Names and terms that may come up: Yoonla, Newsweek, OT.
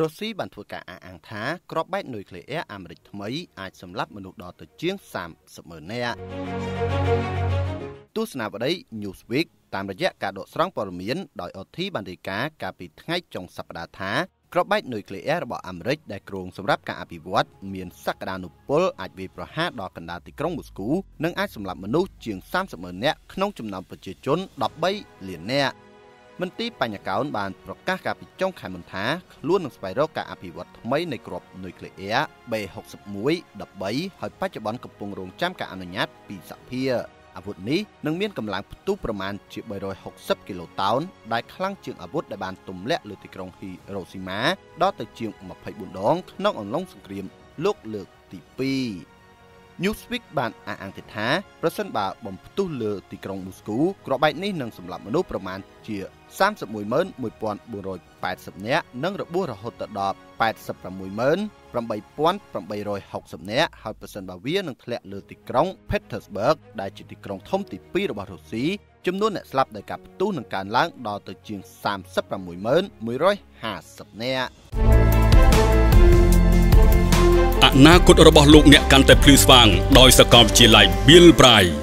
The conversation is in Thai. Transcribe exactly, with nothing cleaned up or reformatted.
รัสเซียบรรทุกการอ่างท้ากรอบใบหน่วยเคลียร์อเมริกาไม่อาจสำลับมนุษย์ดอตัวเชียงสามเสมอแน่ตุสนาบดี Newsweek ตามระยะการโดดสร้างปรมีนโดย โอ ที บันทึกการกาปิดให้จงสัปดาห์ท้ากรอบใบหน่วยเคลียร์ระบบอเมริกาได้กรงสำหรับการอภิวัตเมียนสักดานุปลอาจวิปราหะดอกันดาติกรงมุสกูนั่งอาจสำลับมนุษย์เชียงสามเสมอแน่ขนมจำนำประชาชนดอกใบเหรียญแน่มันตีปัญญาการบานประกาศการปิดจ้องขายมันท้าล้วนลงไปรอบการอภิวัตไม่ในกรอบนิวเคลียร์เบย์หกสิบมวยดับใบหอยปัจจุบันกับปงโรงจ้ำการอนุญาตปีสัพเพียอาวุธนี้นังเมียนกำลังตู้ประมาณเจ็ดใบโดยหกสิบกิโลตันได้คลั่งเชียงอาวุธได้บานตุ่มและเลือดติกรงฮีโรชิมาดอติเชียงมาพายบุญดองนอกอ่อนล่องสงครามโลกเลือกตีปีNewsweek บานอ่างติดท้าประชันบ่าวบ่มตู้เลือติกรงมุสกูกรอบใบนี้นั่งสำหรับมนุษย์ประมาณเจี๋ยสามสิบมวยเมินมวยปอนบุโรยแปดสิบเนี้ยนั่งระบุระหดตัดดอกแปดสิบประมวยเมินประมใบปอนประมใบโรยหกสิบเนี้ยหายประชันบ่าวเวียนั่งทะเลเลือติกรงเพตเทอร์สเบิร์กได้จิตติกรงท่อมติดปีระบาดหัวสีจำนวนเนี่ยสลับได้กับตู้หนึ่งการล้างดอตัวเจียงสามสิบประมวยเมินมวยร้อยห้าสิบเนี้ยอนาคตระบบลูกเนี่ยการแต่พลื้นฟังโดยสกอมจีไลบิลไบร